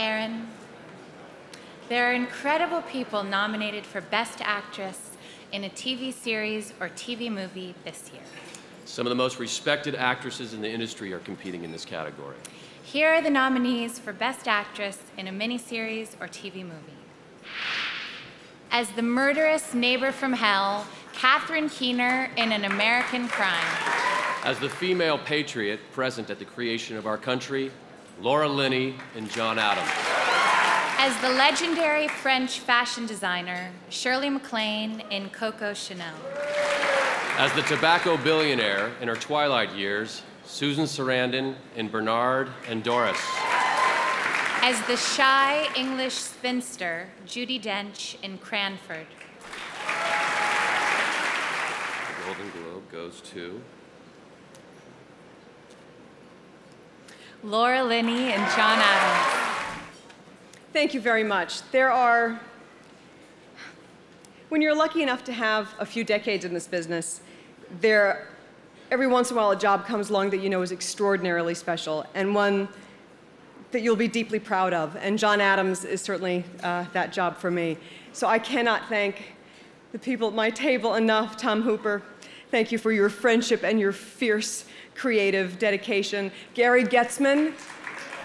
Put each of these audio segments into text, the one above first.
Aaron. There are incredible people nominated for Best Actress in a TV series or TV movie this year. Some of the most respected actresses in the industry are competing in this category. Here are the nominees for Best Actress in a miniseries or TV movie. As the murderous neighbor from hell, Catherine Keener in An American Crime. As the female patriot present at the creation of our country, Laura Linney and John Adams. As the legendary French fashion designer, Shirley MacLaine in Coco Chanel. As the tobacco billionaire in her twilight years, Susan Sarandon in Bernard and Doris. As the shy English spinster, Judy Dench in Cranford. The Golden Globe goes to Laura Linney and John Adams. Thank you very much. When you're lucky enough to have a few decades in this business, every once in a while a job comes along that you know is extraordinarily special, and one that you'll be deeply proud of, and John Adams is certainly that job for me. So I cannot thank the people at my table enough. Tom Hooper, thank you for your friendship and your fierce creative dedication. Gary Getzman,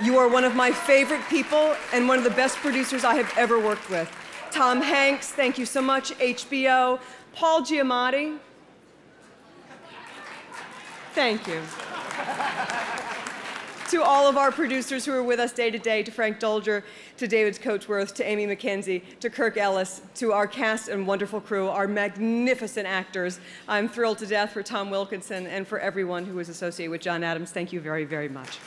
you are one of my favorite people and one of the best producers I have ever worked with. Tom Hanks, thank you so much, HBO. Paul Giamatti, thank you. To all of our producers who are with us day to day, to Frank Dolger, to David Coachworth, to Amy McKenzie, to Kirk Ellis, to our cast and wonderful crew, our magnificent actors. I'm thrilled to death for Tom Wilkinson and for everyone who was associated with John Adams. Thank you very, very much.